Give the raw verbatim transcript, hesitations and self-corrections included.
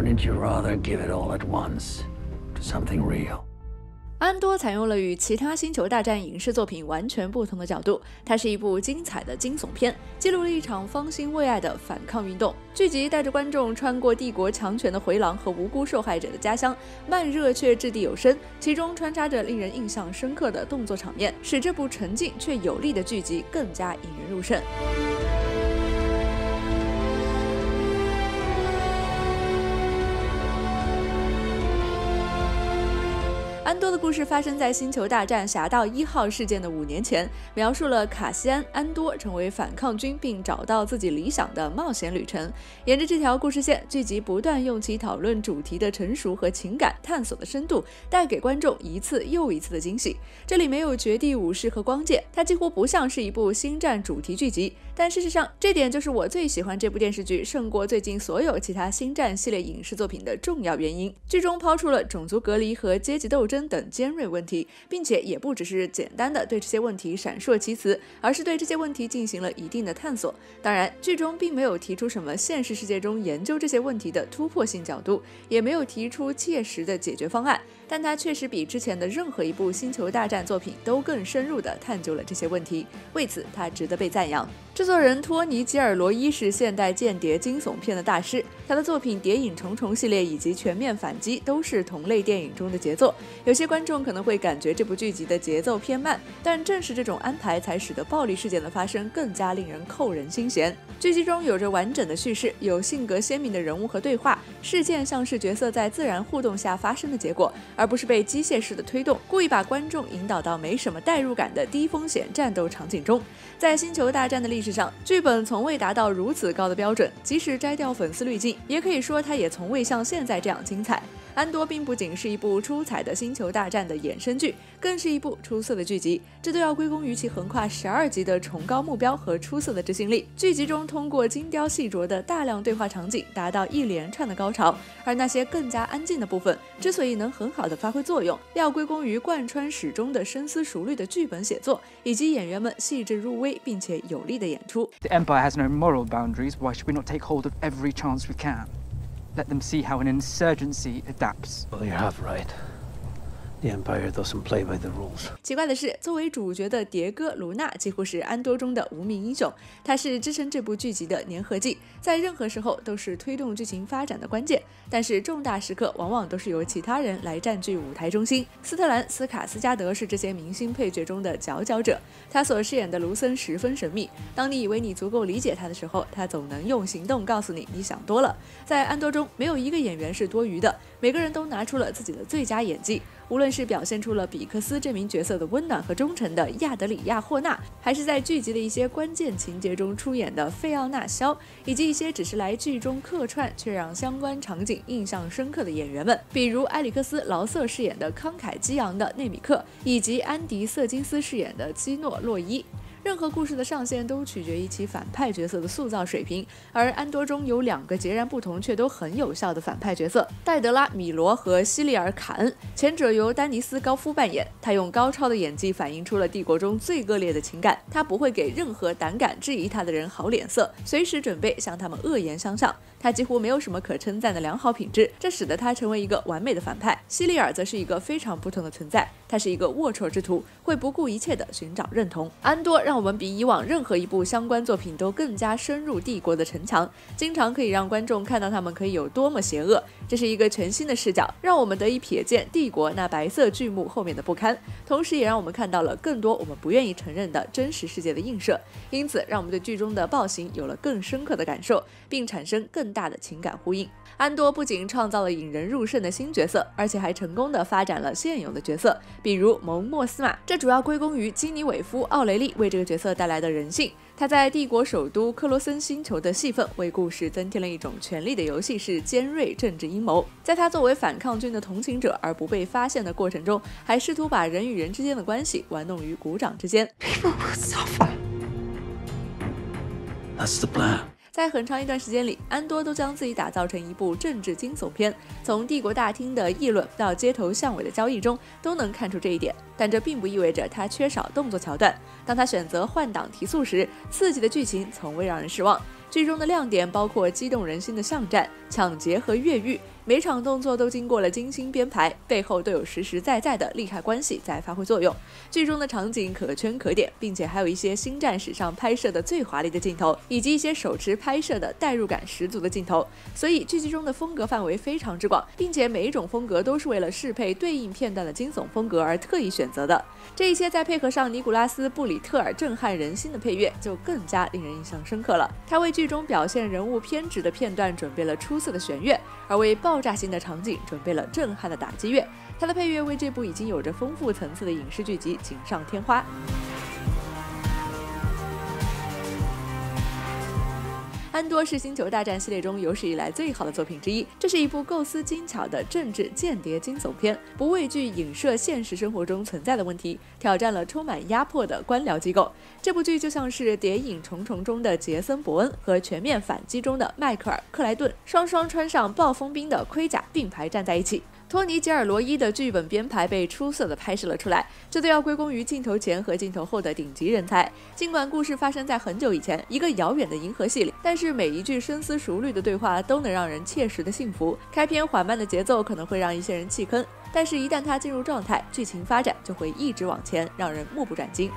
Wouldn't you rather give it all at once to something real? 安多采用了与其他《星球大战》影视作品完全不同的角度，它是一部精彩的惊悚片，记录了一场方兴未艾的反抗运动。剧集带着观众穿过帝国强权的回廊和无辜受害者的家乡，慢热却掷地有声，其中穿插着令人印象深刻的动作场面，使这部沉静却有力的剧集更加引人入胜。 安多的故事发生在《星球大战：侠盗一号》事件的五年前，描述了卡西安·安多成为反抗军并找到自己理想的冒险旅程。沿着这条故事线，剧集不断用其讨论主题的成熟和情感探索的深度，带给观众一次又一次的惊喜。这里没有绝地武士和光剑，它几乎不像是一部星战主题剧集。但事实上，这点就是我最喜欢这部电视剧胜过最近所有其他星战系列影视作品的重要原因。剧中抛出了种族隔离和阶级斗争 等尖锐问题，并且也不只是简单的对这些问题闪烁其词，而是对这些问题进行了一定的探索。当然，剧中并没有提出什么现实世界中研究这些问题的突破性角度，也没有提出切实的解决方案，但它确实比之前的任何一部《星球大战》作品都更深入地探究了这些问题，为此它值得被赞扬。制作人托尼·吉尔罗伊是现代间谍惊悚片的大师，他的作品《谍影重重》系列以及《全面反击》都是同类电影中的杰作。 有些观众可能会感觉这部剧集的节奏偏慢，但正是这种安排才使得暴力事件的发生更加令人扣人心弦。剧集中有着完整的叙事，有性格鲜明的人物和对话，事件像是角色在自然互动下发生的结果，而不是被机械式的推动，故意把观众引导到没什么代入感的低风险战斗场景中。在《星球大战》的历史上，剧本从未达到如此高的标准，即使摘掉粉丝滤镜，也可以说它也从未像现在这样精彩。 安多并不仅是一部出彩的《星球大战》的衍生剧，更是一部出色的剧集，这都要归功于其横跨十二集的崇高目标和出色的执行力。剧集中通过精雕细琢的大量对话场景，达到一连串的高潮，而那些更加安静的部分之所以能很好的发挥作用，要归功于贯穿始终的深思熟虑的剧本写作，以及演员们细致入微并且有力的演出。The Empire has no moral boundaries. Why should we not take hold of every chance we can? Let them see how an insurgency adapts. Well, you have right. The Empire doesn't play by the rules. 奇怪的是，作为主角的迭戈·卢纳几乎是安多中的无名英雄，他是支撑这部剧集的粘合剂，在任何时候都是推动剧情发展的关键。但是重大时刻往往都是由其他人来占据舞台中心。斯特兰·斯卡斯加德是这些明星配角中的佼佼者，他所饰演的卢森十分神秘。当你以为你足够理解他的时候，他总能用行动告诉你你想多了。在安多中，没有一个演员是多余的，每个人都拿出了自己的最佳演技。 无论是表现出了比克斯这名角色的温暖和忠诚的亚德里亚霍纳，还是在剧集的一些关键情节中出演的费奥纳·肖，以及一些只是来剧中客串却让相关场景印象深刻的演员们，比如埃里克斯·劳瑟饰演的慷慨激昂的内米克，以及安迪·瑟金斯饰演的基诺·洛伊。 任何故事的上限都取决于其反派角色的塑造水平，而安多中有两个截然不同却都很有效的反派角色：戴德拉·米罗和希利尔·卡恩。前者由丹尼斯·高夫扮演，他用高超的演技反映出了帝国中最恶劣的情感，他不会给任何胆敢质疑他的人好脸色，随时准备向他们恶言相向。他几乎没有什么可称赞的良好品质，这使得他成为一个完美的反派。希利尔则是一个非常不同的存在，他是一个龌龊之徒，会不顾一切地寻找认同。安多 让我们比以往任何一部相关作品都更加深入帝国的城墙，经常可以让观众看到他们可以有多么邪恶。这是一个全新的视角，让我们得以瞥见帝国那白色巨幕后面的不堪，同时也让我们看到了更多我们不愿意承认的真实世界的映射。因此，让我们对剧中的暴行有了更深刻的感受，并产生更大的情感呼应。安多不仅创造了引人入胜的新角色，而且还成功地发展了现有的角色，比如蒙莫斯玛。这主要归功于基尼韦夫·奥雷利为 这个角色带来的人性，他在帝国首都克罗森星球的戏份，为故事增添了一种权力的游戏式尖锐政治阴谋。在他作为反抗军的同情者而不被发现的过程中，还试图把人与人之间的关系玩弄于股掌之间。在很长一段时间里，安多都将自己打造成一部政治惊悚片。从帝国大厅的议论到街头巷尾的交易中，都能看出这一点。但这并不意味着他缺少动作桥段。当他选择换挡提速时，刺激的剧情从未让人失望。剧中的亮点包括激动人心的巷战、抢劫和越狱，每场动作都经过了精心编排，背后都有实实在在的利害关系在发挥作用。剧中的场景可圈可点，并且还有一些星战史上拍摄的最华丽的镜头，以及一些手持拍摄的代入感十足的镜头。所以剧集中的风格范围非常之广，并且每一种风格都是为了适配对应片段的惊悚风格而特意选择的。这一些再配合上尼古拉斯·布里特尔震撼人心的配乐，就更加令人印象深刻了。他为剧中表现人物偏执的片段准备了出色的弦乐，而为爆炸性的场景准备了震撼的打击乐。他的配乐为这部已经有着丰富层次的影视剧集锦上添花。安多是《星球大战》系列中有史以来最好的作品之一，这是一部构思精巧的政治间谍惊悚片，不畏惧影射现实生活中存在的问题，挑战了充满压迫的官僚机构。这部剧就像是《谍影重重》中的杰森·伯恩和《全面反击》中的迈克尔·克莱顿，双双穿上暴风兵的盔甲，并排站在一起。托尼·杰尔罗伊的剧本编排被出色的拍摄了出来，这都要归功于镜头前和镜头后的顶级人才。尽管故事发生在很久以前，一个遥远的银河系里，但是每一句深思熟虑的对话都能让人切实的幸福。开篇缓慢的节奏可能会让一些人弃坑，但是一旦它进入状态，剧情发展就会一直往前，让人目不转睛。